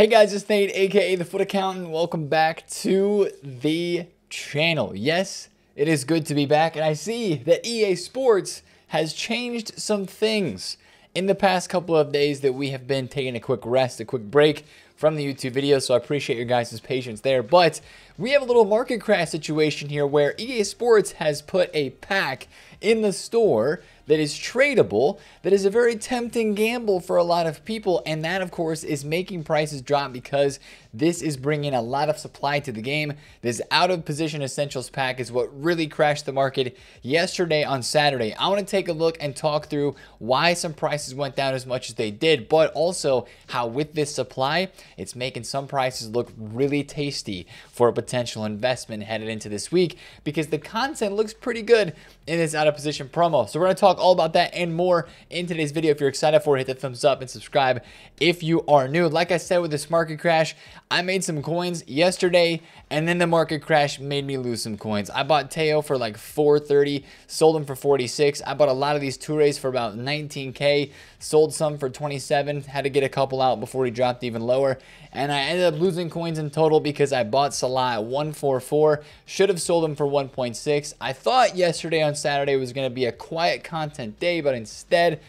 Hey guys, it's Nate, aka The Foot Accountant. Welcome back to the channel. Yes, it is good to be back, and I see that EA Sports has changed some things in the past couple of days that we have been taking a quick rest, a quick break from the YouTube video, so I appreciate your guys' patience there. But we have a little market crash situation here where EA Sports has put a pack in the store that is tradable, that is a very tempting gamble for a lot of people, and that of course is making prices drop because this is bringing a lot of supply to the game. This out of position essentials pack is what really crashed the market yesterday on Saturday. I want to take a look and talk through why some prices went down as much as they did, but also how with this supply, it's making some prices look really tasty for a potential investment headed into this week because the content looks pretty good in this out of position promo. So we're going to talk all about that and more in today's video. If you're excited for it, hit the thumbs up and subscribe if you are new. Like I said, with this market crash, I made some coins yesterday, and then the market crash made me lose some coins. I bought Teo for like 430, sold him for 46. I bought a lot of these Torres for about 19K, sold some for 27, had to get a couple out before he dropped even lower, and I ended up losing coins in total because I bought Salah at 144, should have sold him for 1.6. I thought yesterday on Saturday was going to be a quiet content day, but instead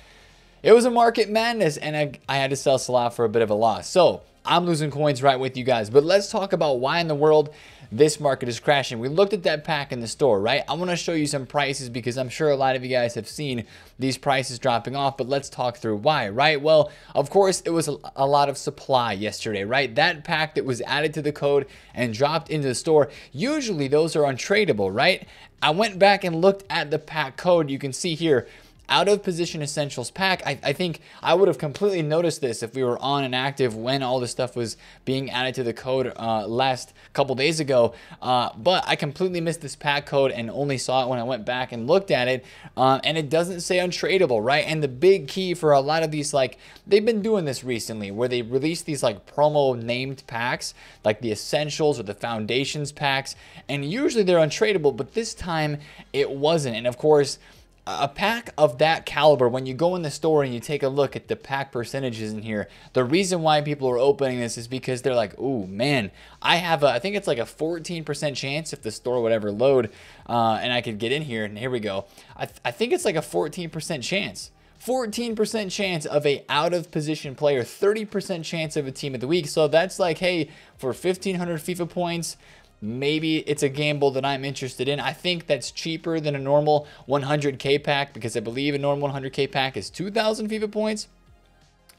it was a market madness, and I had to sell Salah for a bit of a loss. So I'm losing coins right with you guys, but let's talk about why in the world this market is crashing. We looked at that pack in the store, right? I want to show you some prices because I'm sure a lot of you guys have seen these prices dropping off, but let's talk through why, right? Well, of course, it was a lot of supply yesterday, right? That pack that was added to the code and dropped into the store, usually those are untradeable, right? I went back and looked at the pack code. You can see here, out of position essentials pack. I think I would have completely noticed this if we were on and active when all this stuff was being added to the code last couple days ago, but I completely missed this pack code and only saw it when I went back and looked at it, and it doesn't say untradeable, right? And the big key for a lot of these, like, they've been doing this recently where they release these like promo named packs, like the essentials or the foundations packs, and usually they're untradeable, but this time it wasn't. And of course, a pack of that caliber, when you go in the store and you take a look at the pack percentages in here, the reason why people are opening this is because they're like, oh man, I have I think it's like a 14% chance if the store would ever load, and I could get in here, and here we go. I think it's like a 14% chance. 14% chance of a out of position player, 30% chance of a team of the week. So that's like, hey, for 1,500 FIFA points, maybe it's a gamble that I'm interested in. I think that's cheaper than a normal 100K pack because I believe a normal 100K pack is 2,000 FIFA points.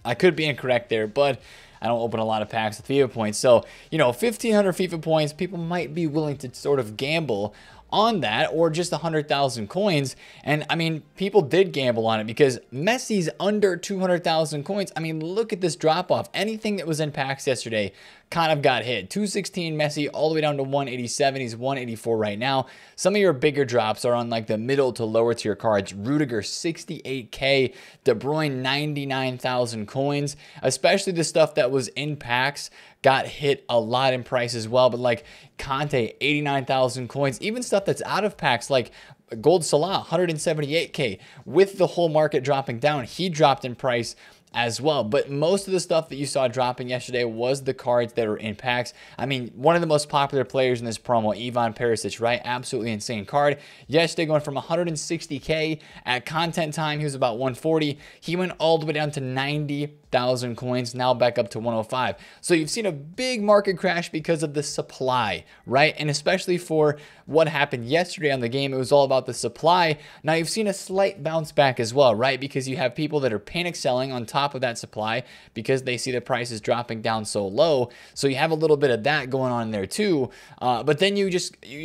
I could be incorrect there, but I don't open a lot of packs with FIFA points. So, you know, 1,500 FIFA points, people might be willing to sort of gamble on that, or just 100,000 coins. And I mean, people did gamble on it because Messi's under 200,000 coins. I mean, look at this drop off. Anything that was in packs yesterday kind of got hit. 216 Messi all the way down to 187. He's 184 right now. Some of your bigger drops are on like the middle to lower tier cards. Rudiger 68K, De Bruyne 99,000 coins, especially the stuff that was in packs got hit a lot in price as well. But like Conte 89,000 coins, even stuff that's out of packs like Gold Salah 178K, with the whole market dropping down, he dropped in price as well. But most of the stuff that you saw dropping yesterday was the cards that are in packs. I mean, one of the most popular players in this promo, Ivan Perisic, right? Absolutely insane card. Yesterday, going from 160K at content time, he was about 140. He went all the way down to 90,000 coins, now back up to 105. So you've seen a big market crash because of the supply, right? And especially for what happened yesterday on the game, it was all about the supply. Now you've seen a slight bounce back as well, right? Because you have people that are panic selling on top of that supply because they see the prices dropping down so low. So you have a little bit of that going on there too, but then you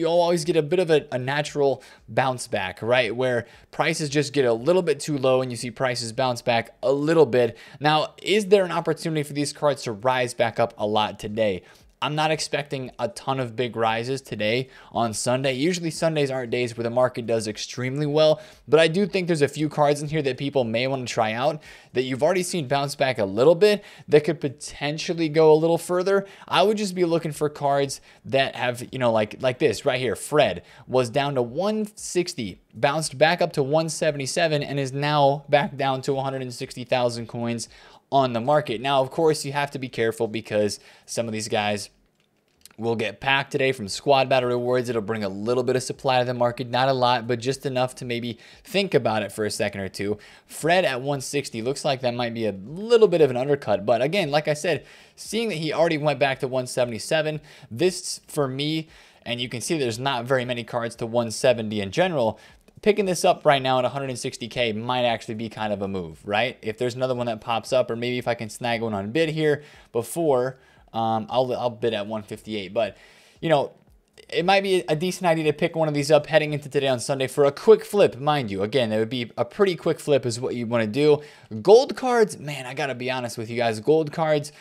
always get a bit of a natural bounce back, right, where prices just get a little bit too low and you see prices bounce back a little bit. Now, is there an opportunity for these cards to rise back up a lot today? I'm not expecting a ton of big rises today on Sunday. Usually Sundays aren't days where the market does extremely well, but I do think there's a few cards in here that people may want to try out that you've already seen bounce back a little bit that could potentially go a little further. I would just be looking for cards that have, you know, like this right here. Fred was down to 160 bounced back up to 177 and is now back down to 160,000 coins on the market. Now, of course, you have to be careful because some of these guys will get packed today from squad battle rewards. It'll bring a little bit of supply to the market, not a lot, but just enough to maybe think about it for a second or two. Fred at 160 looks like that might be a little bit of an undercut, but again, like I said, seeing that he already went back to 177, this for me, and you can see there's not very many cards to 170 in general. Picking this up right now at 160K might actually be kind of a move, right? If there's another one that pops up, or maybe if I can snag one on bid here before, I'll bid at 158. But, you know, it might be a decent idea to pick one of these up heading into today on Sunday for a quick flip, mind you. Again, that would be a pretty quick flip is what you want to do. Gold cards, man, I got to be honest with you guys. Gold cards,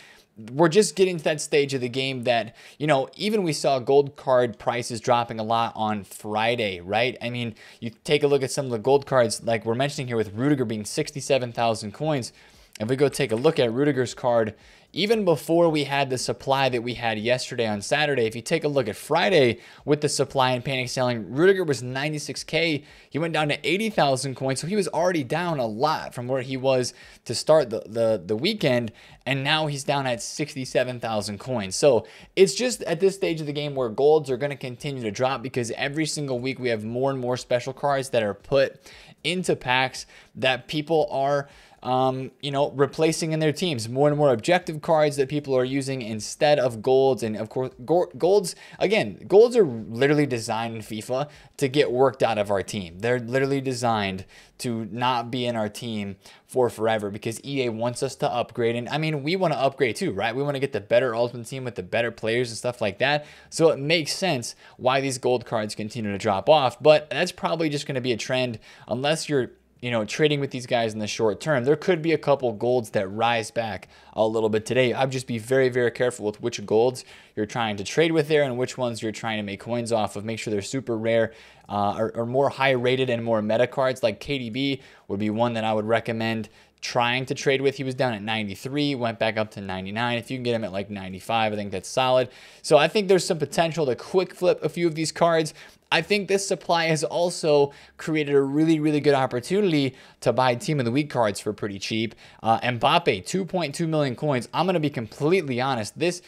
we're just getting to that stage of the game that, you know, even we saw gold card prices dropping a lot on Friday, right? I mean, you take a look at some of the gold cards, like we're mentioning here with Rudiger being 67,000 coins. If we go take a look at Rudiger's card, even before we had the supply that we had yesterday on Saturday, if you take a look at Friday with the supply and panic selling, Rudiger was 96K. He went down to 80,000 coins. So he was already down a lot from where he was to start the weekend. And now he's down at 67,000 coins. So it's just at this stage of the game where golds are going to continue to drop because every single week we have more and more special cards that are put into packs that people are you know, replacing in their teams. More and more objective cards that people are using instead of golds. And of course, golds, again, golds are literally designed in FIFA to get worked out of our team. They're literally designed to not be in our team for forever because EA wants us to upgrade. And I mean, we want to upgrade too, right? We want to get the better ultimate team with the better players and stuff like that. So it makes sense why these gold cards continue to drop off. But that's probably just going to be a trend unless you're, you know, trading with these guys in the short term. There could be a couple golds that rise back a little bit today. I'd just be very, very careful with which golds you're trying to trade with there and which ones you're trying to make coins off of. Make sure they're super rare or more high rated and more meta cards. Like KDB would be one that I would recommend trying to trade with. He was down at 93, went back up to 99. If you can get him at like 95, I think that's solid. So I think there's some potential to quick flip a few of these cards. I think this supply has also created a really, really good opportunity to buy Team of the Week cards for pretty cheap. Mbappe, 2.2 million coins. I'm going to be completely honest. This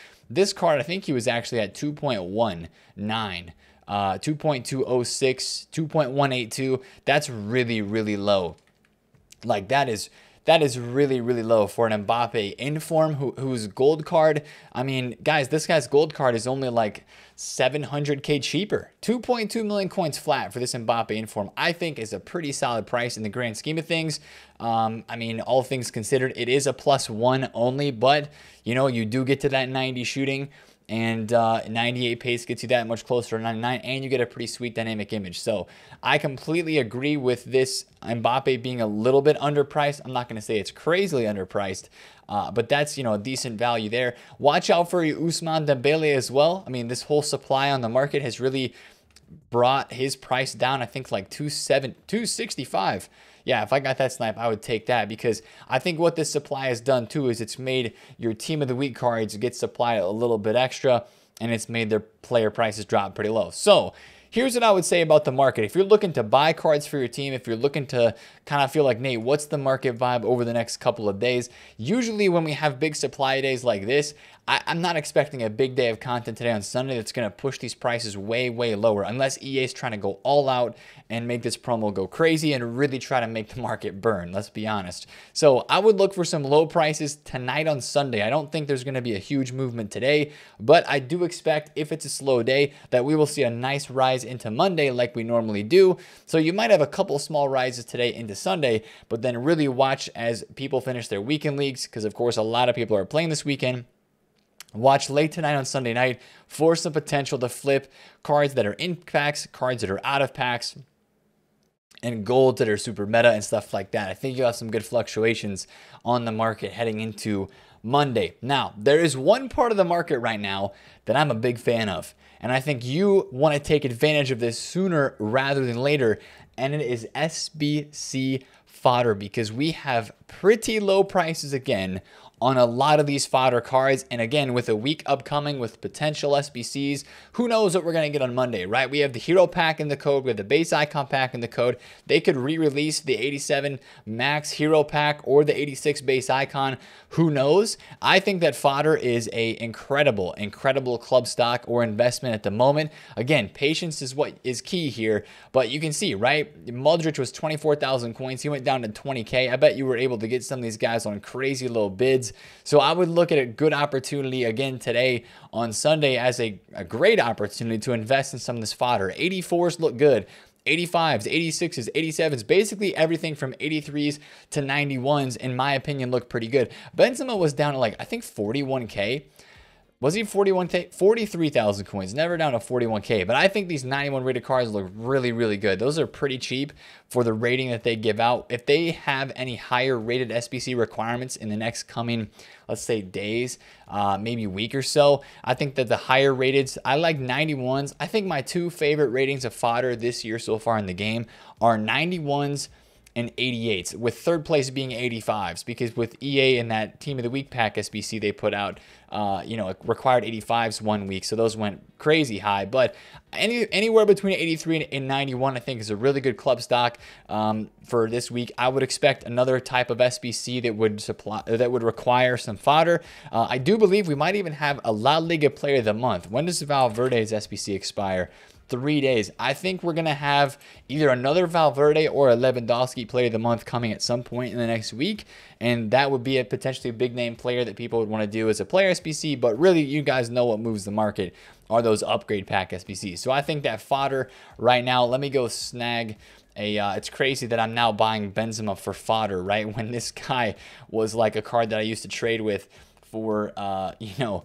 card, I think he was actually at 2.19. 2.206, 2.182. That's really, really low. Like that is really, really low for an Mbappe in form whose gold card, I mean, guys, this guy's gold card is only like 700K cheaper. 2.2 million coins flat for this Mbappe in form, I think is a pretty solid price in the grand scheme of things. I mean, all things considered, it is a +1 only, but, you know, you do get to that 90 shooting. And 98 pace gets you that much closer to 99, and you get a pretty sweet dynamic image. So I completely agree with this Mbappe being a little bit underpriced. I'm not going to say it's crazily underpriced, but that's, you know, a decent value there. Watch out for Ousmane Dembele as well. I mean, this whole supply on the market has really brought his price down, I think, like 265. Yeah, if I got that snipe, I would take that because I think what this supply has done too is it's made your Team of the Week cards get supplied a little bit extra, and it's made their player prices drop pretty low. So here's what I would say about the market. If you're looking to buy cards for your team, if you're looking to kind of feel like, Nate, what's the market vibe over the next couple of days? Usually when we have big supply days like this, I'm not expecting a big day of content today on Sunday that's going to push these prices way, way lower, unless EA is trying to go all out and make this promo go crazy and really try to make the market burn, let's be honest. So I would look for some low prices tonight on Sunday. I don't think there's going to be a huge movement today, but I do expect if it's a slow day that we will see a nice rise into Monday like we normally do. So you might have a couple small rises today into Sunday, but then really watch as people finish their weekend leagues because, of course, a lot of people are playing this weekend. Watch late tonight on Sunday night for some potential to flip cards that are in packs, cards that are out of packs, and golds that are super meta and stuff like that. I think you'll have some good fluctuations on the market heading into Monday. Now, there is one part of the market right now that I'm a big fan of, and I think you want to take advantage of this sooner rather than later, and it is SBC fodder because we have pretty low prices again on a lot of these fodder cards. And again, with a week upcoming with potential SBCs, who knows what we're going to get on Monday, right? We have the hero pack in the code. We have the base icon pack in the code. They could re-release the 87 max hero pack or the 86 base icon. Who knows? I think that fodder is a incredible, incredible club stock or investment at the moment. Again, patience is what is key here, but you can see, right? Modric was 24,000 coins. He went down to 20K. I bet you were able to get some of these guys on crazy low bids. So I would look at a good opportunity again today on Sunday as a great opportunity to invest in some of this fodder. 84s look good. 85s, 86s, 87s, basically everything from 83s to 91s, in my opinion, look pretty good. Benzema was down to like, I think 41K. Was he 41K? 43,000 coins, never down to 41K. But I think these 91 rated cards look really, really good. Those are pretty cheap for the rating that they give out. If they have any higher rated SBC requirements in the next coming, let's say days, maybe week or so, I think that the higher rateds, I like 91s. I think my two favorite ratings of fodder this year so far in the game are 91s and 88s, with third place being 85s, because with EA and that Team of the Week pack SBC, they put out, you know, required 85s one week, so those went crazy high. But anywhere between 83 and 91, I think, is a really good club stock for this week. I would expect another type of SBC that would require some fodder. I do believe we might even have a La Liga Player of the Month. When does Valverde's SBC expire? 3 days. I think we're going to have either another Valverde or a Lewandowski Player of the Month coming at some point in the next week. And that would be a potentially big name player that people would want to do as a player SBC. But really, you guys know what moves the market are those upgrade pack SBCs. So I think that fodder right now, let me go snag a, it's crazy that I'm now buying Benzema for fodder, right? When this guy was like a card that I used to trade with for, you know,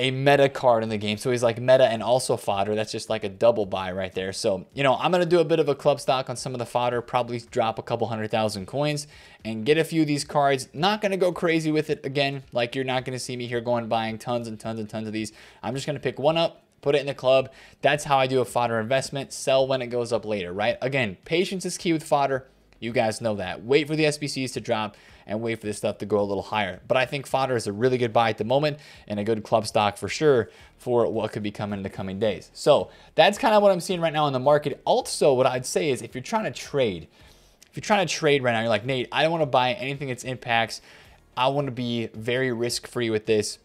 a meta card in the game. So he's like meta and also fodder. That's just like a double buy right there. So, you know, I'm going to do a bit of a club stock on some of the fodder, probably drop a couple 100,000 coins and get a few of these cards. Not going to go crazy with it again. Like, you're not going to see me here going buying tons and tons and tons of these. I'm just going to pick one up, put it in the club. That's how I do a fodder investment. Sell when it goes up later, right? Again, patience is key with fodder. You guys know that. Wait for the SBCs to drop and wait for this stuff to go a little higher. But I think fodder is a really good buy at the moment and a good club stock for sure for what could be coming in the coming days. So that's kind of what I'm seeing right now in the market. Also, what I'd say is if you're trying to trade, right now, you're like, Nate, I don't want to buy anything that's impacts. I want to be very risk-free with this.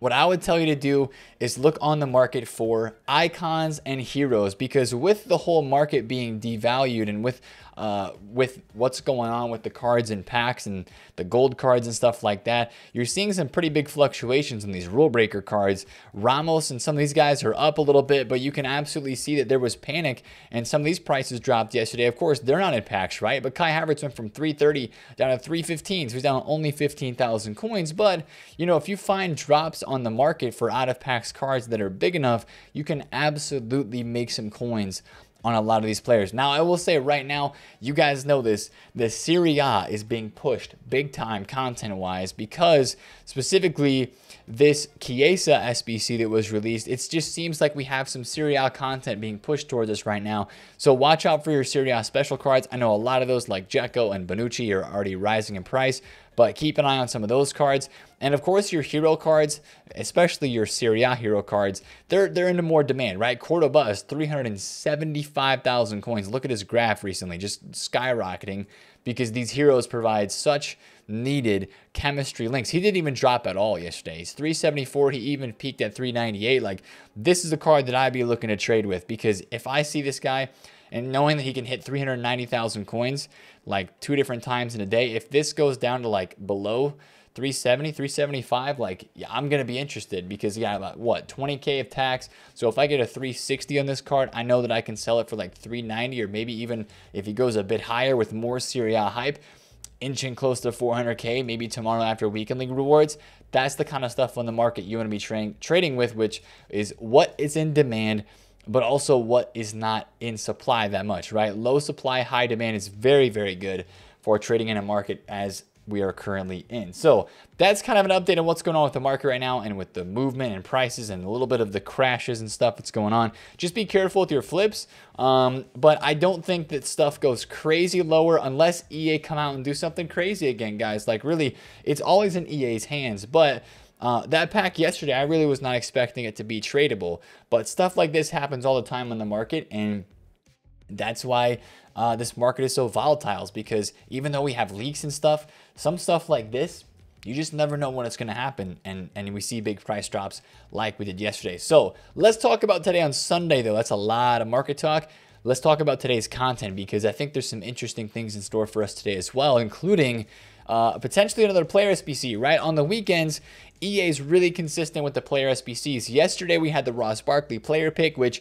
What I would tell you to do is look on the market for icons and heroes, because with the whole market being devalued and with what's going on with the cards and packs and the gold cards and stuff like that, you're seeing some pretty big fluctuations in these rule breaker cards. Ramos and some of these guys are up a little bit, but you can absolutely see that there was panic and some of these prices dropped yesterday. Of course, they're not in packs, right? But Kai Havertz went from 330 down to 315, so he's down only 15,000 coins. But, you know, if you find drops on the market for out of packs cards that are big enough, you can absolutely make some coins on a lot of these players. Now, I will say right now, you guys know this, the Serie A is being pushed big time content wise, because specifically this Chiesa SBC that was released, it just seems like we have some Serie A content being pushed towards us right now. So watch out for your Serie A special cards. I know a lot of those like Dzeko and Bonucci are already rising in price, but keep an eye on some of those cards. And of course, your hero cards, especially your Serie A hero cards, they're into more demand, right? Cordobus, 375,000 coins. Look at his graph recently, just skyrocketing, because these heroes provide such needed chemistry links. He didn't even drop at all yesterday. He's 374. He even peaked at 398. Like, this is the card that I'd be looking to trade with, because if I see this guy and knowing that he can hit 390,000 coins like 2 different times in a day, if this goes down to like below 370, 375, like, yeah, I'm going to be interested, because you got about what, 20K of tax. So if I get a 360 on this card, I know that I can sell it for like 390, or maybe even if he goes a bit higher with more Serie A hype, inching close to 400K, maybe tomorrow after weekend league rewards. That's the kind of stuff on the market you want to be trading with, which is what is in demand, but also what is not in supply that much, right? Low supply, high demand is very, very good for trading in a market as we are currently in. So that's kind of an update on what's going on with the market right now and with the movement and prices and a little bit of the crashes and stuff that's going on. Just be careful with your flips. But I don't think that stuff goes crazy lower unless EA come out and do something crazy again, guys. Like, really, it's always in EA's hands. But that pack yesterday, I really was not expecting it to be tradable. But stuff like this happens all the time on the market, and that's why this market is so volatile, because even though we have leaks and stuff, some stuff like this, you just never know when it's going to happen. And we see big price drops like we did yesterday. So let's talk about today on Sunday, though. That's a lot of market talk. Let's talk about today's content, because I think there's some interesting things in store for us today as well, including potentially another player SBC, right? On the weekends, EA is really consistent with the player SBCs. Yesterday, we had the Ross Barkley player pick, which,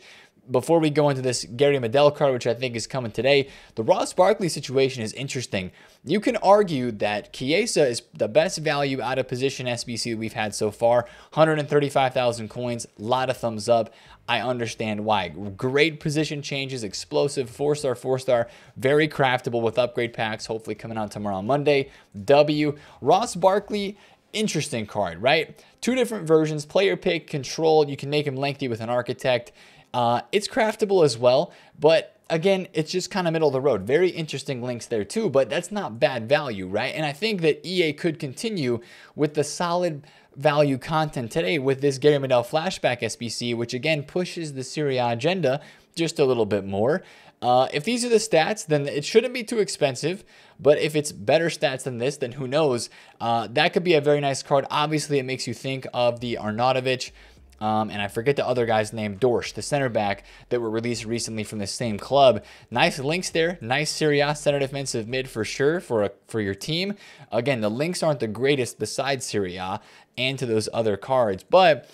before we go into this Gary Medel card, which I think is coming today, the Ross Barkley situation is interesting. You can argue that Chiesa is the best value out of position SBC we've had so far. 135,000 coins, a lot of thumbs up. I understand why. Great position changes, explosive, four-star, very craftable with upgrade packs, hopefully coming out tomorrow on Monday. Ross Barkley, interesting card, right? Two different versions, player pick, control. You can make him lengthy with an architect. It's craftable as well, but again, it's just kind of middle of the road. Very interesting links there too, but that's not bad value, right? And I think that EA could continue with the solid value content today with this Gary Medel flashback SBC, which again pushes the Serie A agenda just a little bit more. If these are the stats, then it shouldn't be too expensive. But if it's better stats than this, then who knows? That could be a very nice card. Obviously, it makes you think of the Arnautovic. And I forget the other guy's name, Dorsch, the center back that were released recently from the same club. Nice links there. Nice Serie A center defensive mid for sure for your team. Again, the links aren't the greatest besides Serie A and to those other cards. But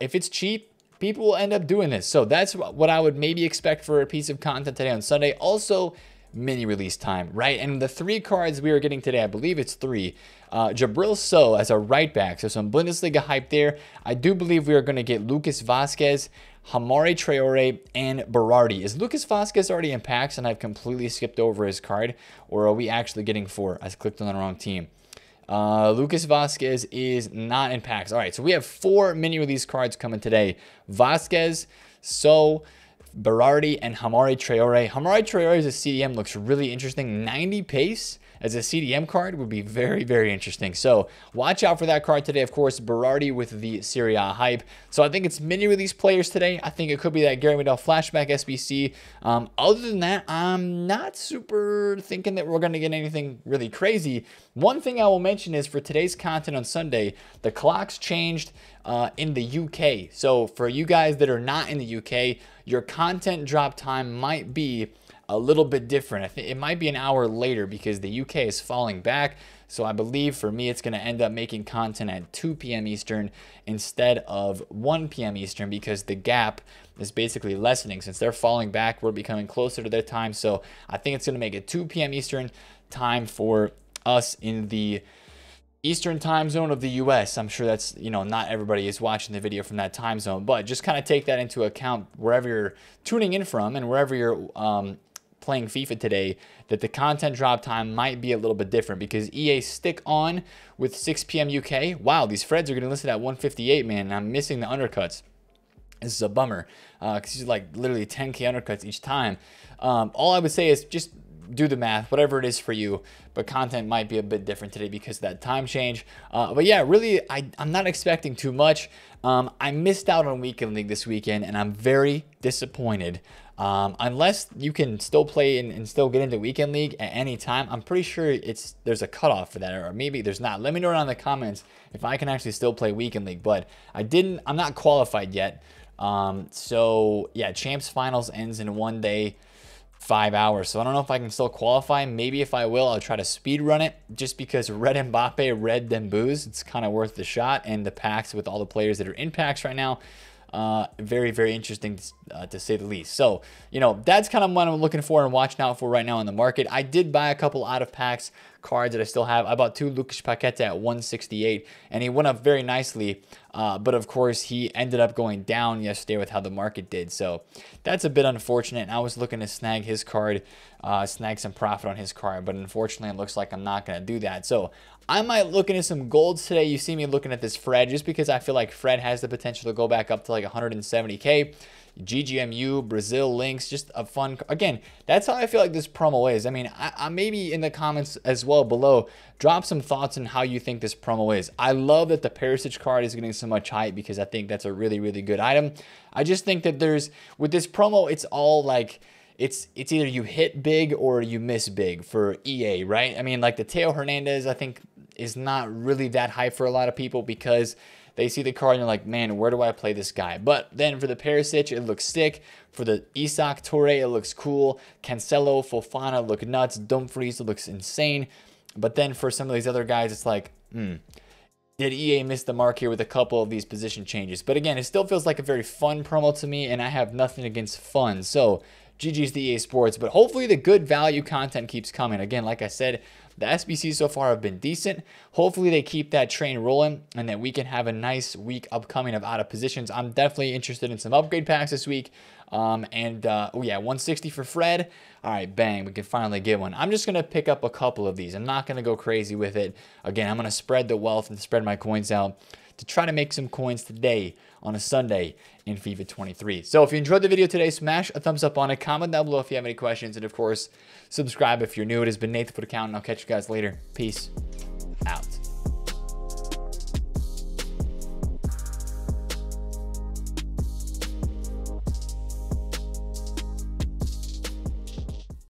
if it's cheap, people will end up doing this. So that's what I would maybe expect for a piece of content today on Sunday. Also, mini release time, right? And the three cards we are getting today, I believe it's three. Jabril Soh as a right back, so some Bundesliga hype there. I do believe we are going to get Lucas Vasquez, Hamari Traore, and Berardi. Is Lucas Vasquez already in packs and I've completely skipped over his card, or are we actually getting four? I clicked on the wrong team. Lucas Vasquez is not in packs. All right, so we have four mini release cards coming today. Vasquez, Soh, Berardi, and Hamari Traore. Hamari Traore as a CDM looks really interesting. 90 pace as a CDM card would be very, very interesting. So watch out for that card today. Of course, Berardi with the Serie A hype. So I think it's mini release players today. I think it could be that Gary Medel flashback SBC. Other than that, I'm not super thinking that we're going to get anything really crazy. One thing I will mention is for today's content on Sunday, the clocks changed in the UK. So for you guys that are not in the UK, your content drop time might be a little bit different. I think it might be an hour later because the UK is falling back. So I believe for me, it's going to end up making content at 2 p.m. Eastern instead of 1 p.m. Eastern, because the gap is basically lessening. Since they're falling back, we're becoming closer to their time. So I think it's going to make it 2 p.m. Eastern time for us in the Eastern time zone of the US. I'm sure that's, you know, not everybody is watching the video from that time zone, but just kind of take that into account wherever you're tuning in from and wherever you're playing FIFA today, that the content drop time might be a little bit different because EA stick on with 6 p.m. UK. Wow, these Freds are going to listen at 158, man, and I'm missing the undercuts. This is a bummer because he's like literally 10K undercuts each time. All I would say is just do the math, whatever it is for you, but content might be a bit different today because of that time change. But yeah, really, I'm not expecting too much. I missed out on Weekend League this weekend, and I'm very disappointed. Unless you can still play and still get into Weekend League at any time, I'm pretty sure there's a cutoff for that, or maybe there's not. Let me know down in the comments if I can actually still play Weekend League, but I'm not qualified yet. So yeah, Champs Finals ends in one day, 5 hours. So I don't know if I can still qualify. Maybe if I will, I'll try to speed run it just because red Mbappe, red Dembele, it's kind of worth the shot. And the packs with all the players that are in packs right now, very, very interesting to say the least. So, you know, that's kind of what I'm looking for and watching out for right now in the market. I did buy a couple out of packs cards that I still have. I bought two Lukas Paqueta at 168, and he went up very nicely But of course, he ended up going down yesterday with how the market did. So that's a bit unfortunate. And I was looking to snag his card, snag some profit on his card. But unfortunately, it looks like I'm not going to do that. So I might look into some golds today. You see me looking at this Fred just because I feel like Fred has the potential to go back up to like 170K. GGMU, Brazil links, just a fun, again, that's how I feel like this promo is. I mean, I maybe in the comments as well below, drop some thoughts on how you think this promo is. I love that the Perisic card is getting so much hype because I think that's a really, really good item. I just think that there's, with this promo, it's all like, it's either you hit big or you miss big for EA, right? I mean, like the Teo Hernandez, I think is not really that hype for a lot of people because they see the card and they're like, man, where do I play this guy? But then for the Perisic, it looks sick. For the Isak, Torre, it looks cool. Cancelo, Fofana look nuts. Dumfries, it looks insane. But then for some of these other guys, it's like, did EA miss the mark here with a couple of these position changes? But again, it still feels like a very fun promo to me, and I have nothing against fun. So GG's to EA Sports, but hopefully the good value content keeps coming. Again, like I said, the SBCs so far have been decent. Hopefully they keep that train rolling and that we can have a nice week upcoming of out of positions. I'm definitely interested in some upgrade packs this week. Oh yeah, 160 for Fred. All right, bang, we can finally get one. I'm just going to pick up a couple of these. I'm not going to go crazy with it. Again, I'm going to spread the wealth and spread my coins out to try to make some coins today on a Sunday in FIFA 23. So if you enjoyed the video today, smash a thumbs up on it, comment down below if you have any questions, and of course, subscribe if you're new. It has been Nate, the Foot Accountant, and I'll catch you guys later. Peace out.